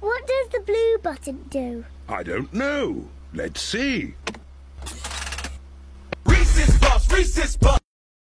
What does the blue button do? I don't know. Let's see. Reese's Puffs! Reese's Puffs!